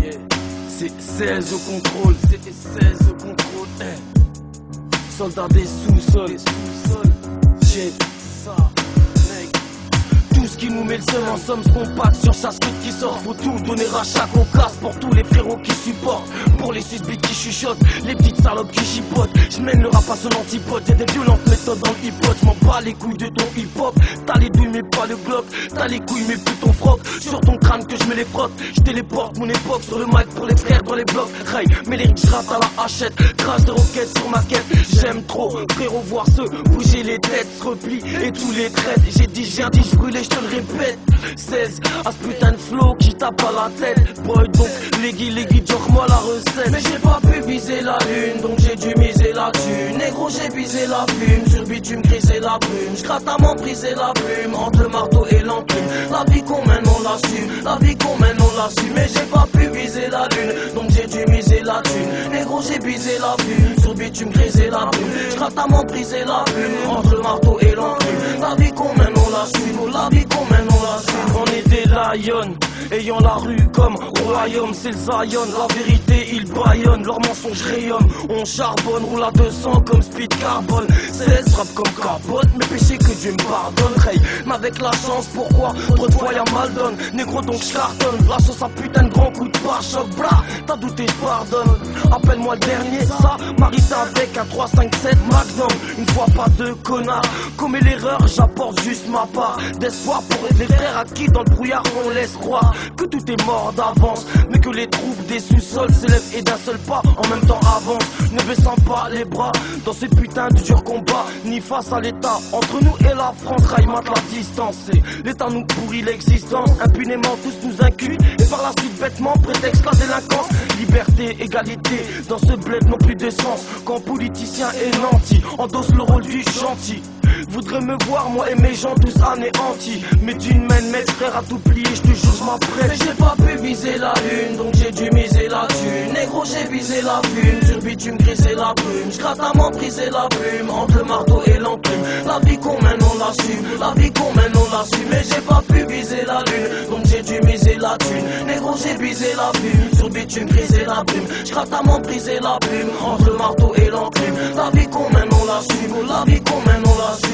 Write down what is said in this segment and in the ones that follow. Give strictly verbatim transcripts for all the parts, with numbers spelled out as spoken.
Yeah. C'est seize au contrôle, c'est seize au contrôle. Hey. Soldats des sous-sols, sous-sols. J'ai ça, mec. Tout ce qui nous met le seul en somme se compacte sur sa street qui sort. Faut tout donner à chaque au casse pour tous les frérots qui supportent. Pour les suspects qui chuchotent, les petites salopes qui chipotent. J'mène le rap à son antipode, y'a des violentes méthodes dans le hip-hop. J'm'en bats les couilles de ton hip-hop. T'as les douilles mais pas le bloc. T'as les couilles mais plus ton froc. Sur ton crâne que j'me les frotte. J'téléporte mon époque sur le mic pour l'extraire dans les blocs. Ray, mais les j'rate à la hachette. Crash de roquettes sur ma quête. J'aime trop, frérot, voir ceux bouger les têtes, se replient et tous les traites. J'ai dit, j'ai dit, j'brûlais, j'te le répète. seize, à ce putain de flow qui tape à la tête. Boy, donc, les guilles, les guilles, moi la recette. Mais j'ai pas pu viser la lune, donc j'ai dû miser la thune. Négro, j'ai visé la plume, sur bitume griser la brume. J'gratte à m'en briser la plume, entre le marteau et l'enclume. La vie qu'on mène, on l'assume, la vie qu'on mène, on l'assume. Mais j'ai pas pu viser la lune, donc j'ai dû miser la thune. Négro, j'ai visé la plume, sur bitume griser la brume. J'gratte à m'en briser la plume, entre le marteau et l'enclume. La vie qu'on mène, on l'assume, la vie qu'on mène, on l'assume. On est des lions, ayant la rue comme royaume, c'est le Zion. La vérité, il baillonne, leur mensonge rayonne. On charbonne, roule à deux cents comme speed carbone. seize frappe comme carbone, mes péchés que Dieu me pardonne. Hey, mais avec la chance, pourquoi trop de fois y'a mal donne. Négro, donc j'cartonne, la sauce à putain de grand coup de pare-choc. Bra, t'as douté, j'pardonne. Appelle-moi le dernier, ça, Marita avec un trois cinq sept Magnum. Une fois pas de connard, commet l'erreur, j'apporte juste ma part d'espoir pour les frères à qui dans le brouillard on laisse croire que tout est mort d'avance, mais que les troupes des sous-sols s'élèvent et d'un seul pas en même temps avance. Ne baissant pas les bras dans ce putain de dur combat, ni face à l'état. Entre nous et la France, raille-mate la distance. L'état nous pourrit l'existence, impunément tous nous inculent. Et par la suite bêtement prétexte la délinquance. Liberté, égalité, dans ce bled non plus de sens. Quand politicien est nanti, endosse le rôle du gentil. Voudrais me voir, moi et mes gens tous anéantis. Mais tu ne mènes mes frères à t'oublier, je te jure, je m'apprête. Mais j'ai pas pu viser la lune, donc j'ai dû miser la thune. Négro, j'ai visé la plume, sur bitume griser la brume. J'gratte à m'en briser la plume, entre le marteau et l'enclume. La vie qu'on mène, on l'assume, la vie qu'on mène, on l'assume. Mais j'ai pas pu viser la lune, donc j'ai dû miser la thune. Négro, j'ai visé la plume, sur bitume griser la brume. J'gratte à m'en briser la plume, entre le marteau et l'enclume. La vie qu'on mène, on l'assume, la vie qu'on mène, on l'assume.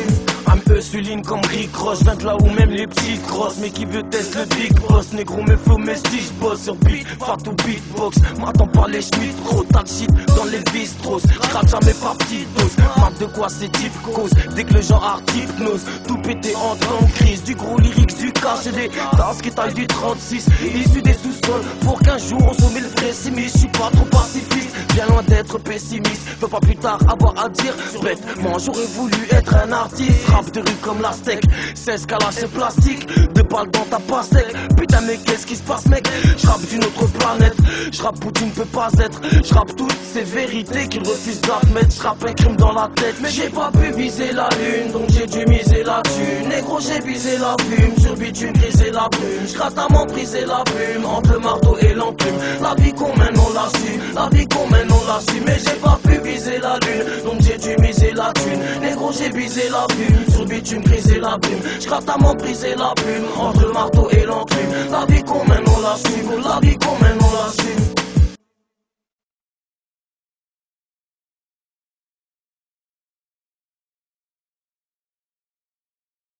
Âme eusuline comme Rick Ross, vingt là où même les petites grosses. Mais qui veut test le big boss, négro mes flots mes stiches boss. Sur beat, fat ou beatbox, m'attends par les schmitt. Gros tas de shit dans les bistros, j'rappe jamais par petites doses. Marque de quoi ces types causent, dès que le genre art hypnose. Tout pété en temps de crise, du gros lyrics, du cash et des tasses qui taillent du trente-six. Issu des sous-sols, pour qu'un jour on se met le vrai simis. J'suis pas trop pacifiste, bien loin d'être pessimiste. Veux pas plus tard avoir à dire, bêtement j'aurais voulu être un artiste. Rap de rue comme l'Aztèque, seize calaches et plastique, deux balles dans ta pastèque. Putain mais qu'est-ce qui se passe mec, j'rappe d'une autre planète. J'rappe où tu ne peux pas être, j'rappe toutes ces vérités qu'ils refusent d'admettre. J'rappe un crime dans la tête, mais j'ai pas pu viser la lune, donc j'ai dû miser la thune. Négro j'ai visé la plume, sur bitume griser la brume. J'gratte à m'en briser la plume, entre le marteau et l'enclume. La vie qu'on mène on l'assume, la vie qu'on mène on l'assume. Mais j'ai pas pu viser la lune, donc j'ai dû miser la thune. Négro j'ai visé la plume, sur bitume griser la brume. J'gratte à m'en briser la plume, entre le marteau et l'enclume. La vie qu'on mène on l'assume, la vie qu'on mène on l'assume.